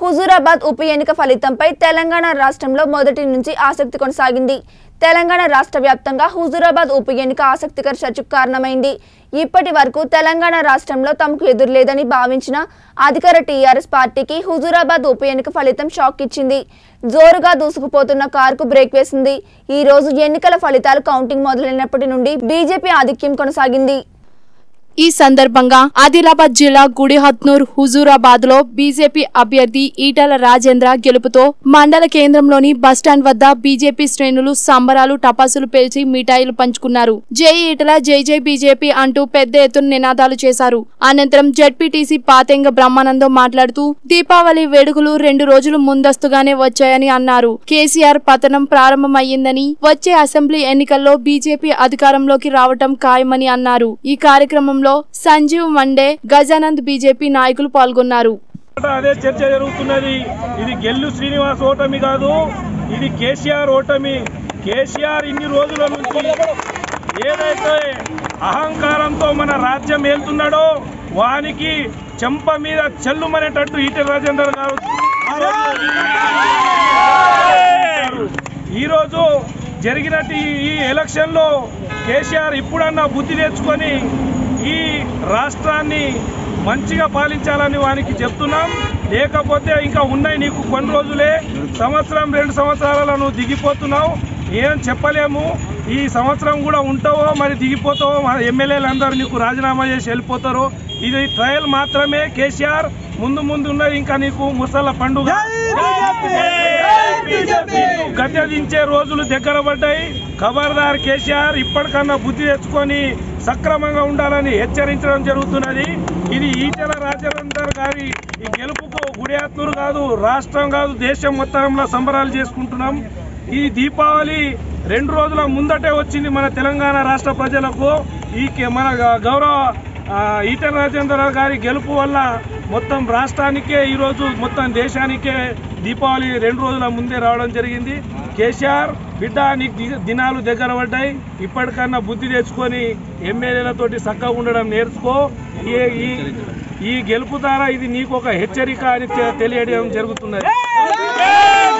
Huzurabad UP Enika Phalitampai, Telangana Rastramlo, Modati Nunchi, Asakti Konsagindi, Telangana Rashtra Vyaptanga, Huzurabad UP Enika Asaktikar Chachu Karnamaindi, Ippati Varaku, Telangana Rastramlo, Tamku Edurledani Bhavinchina, Adhikara TRS Partyki, Huzurabad UP Enika Phalitam Shock Ichindi, Zoruga Dusukupotunna Karku Brake Vesindi, Ee Roju Enikala Phalitalu Counting Modalainapati Nundi, BJP Adhikyam Konsagindi. ఈ సందర్భంగా ఆదిలాబాద్ జిల్లా గుడిహట్నూర్ హుజూరాబాద్ లో BJP అభ్యర్థి ఈటల రాజేంద్ర గెలుపుతో మండల కేంద్రంలోని bus stand వద్ద BJP శ్రేణులు సంబరాలు టపాసులు పేల్చి మిఠాయిలు పంచుకున్నారు. జై ఈటల జై జై బీజేపీ అంటూ పెద్ద ఎత్తున నినాదాలు చేశారు. అనంతరం జెడ్పీటీసీ పాతెంగ బ్రహ్మానంద మాట్లాడుతూ దీపావళి వేడుకలు 2 రోజులు ముందస్తుగానే వచ్చాయని అన్నారు. కేసీఆర్ పతనం ప్రారంభమైందని వచ్చే అసెంబ్లీ ఎన్నికల్లో బీజేపీ అధికారంలోకి రావడం ఖాయమని అన్నారు. ఈ కార్యక్రమం Sanjeev Mande, Gajanand BJP Naikulu Palgonnaru. Ade charcha jarugutunnadi. Idi Gellu Srinivas Otami kaadu. Idi KCR Otami. KCR inni rojula nunchi. Edaithe ahankaramtho mana rajyam eltunnado. Vaaniki champa meeda challumanetattu Eetala Rajendra garu. Ee roju jariginati ee election lo KCR ippudanna buddhi nechukoni. ఈ రాష్ట్రాన్ని మంచిగా పాలించాలని వానికి చెప్తున్నాం. లేకపోతే ఇంకా ఉన్నాయి నీకు కొన్ని రోజులే, సంవత్సరం 2 సంవత్సరాలను దిగిపోతున్నావు, ఏం చెప్పలేము. ఈ సంవత్సరం కూడా ఉంటావో మరి దిగిపోతావో, మన ఎమ్మెల్యేలందరూ నీకు రాజీనామా చేసి వెళ్ళిపోతారు. ఇది ట్రయల్ మాత్రమే. కేసీఆర్ ముందు ఉన్నది ఇంకా నీకు ముసల పండుగ. గద్దెదించే రోజులు దగ్గర పడ్డాయి. ఖబర్దార్ కేసీఆర్, ఇప్పటికన్నా బుద్ధి తెచ్చుకొని సక్రమంగా ఉండాలని హెచ్చరించడం జరుగుతున్నది. ఇది ఈటల రాజేంద్ర గారి ఈ గెలుపుకు గుడిహట్నూర్ కాదు, రాష్ట్రం కాదు, దేశం మొత్తంలో సంబరాలు చేసుకుంటున్నాం. ఈ దీపావళి 2 రోజుల ముందటే వచ్చింది మన తెలంగాణ రాష్ట్ర ప్రజలకు. ఈ మన గౌరవ ఈటల రాజేంద్ర గారి గెలుపు వల్ల మొత్తం రాష్ట్రానికే, ఈరోజు మొత్తం దేశానికే దీపావళి 2 రోజుల ముందే రావడం జరిగింది. కేసీఆర్ బిడ్డ, నీకు దినాలు దగ్గర పడ్డాయి, ఇప్పటికన్నా బుద్ధి తెచ్చుకొని ఎమ్మెల్యేలతోటి చక్కగా ఉండడం నేర్చుకో. ఈ గెలుపు ద్వారా ఇది నీకు ఒక హెచ్చరిక అని తెలియడం జరుగుతున్నది.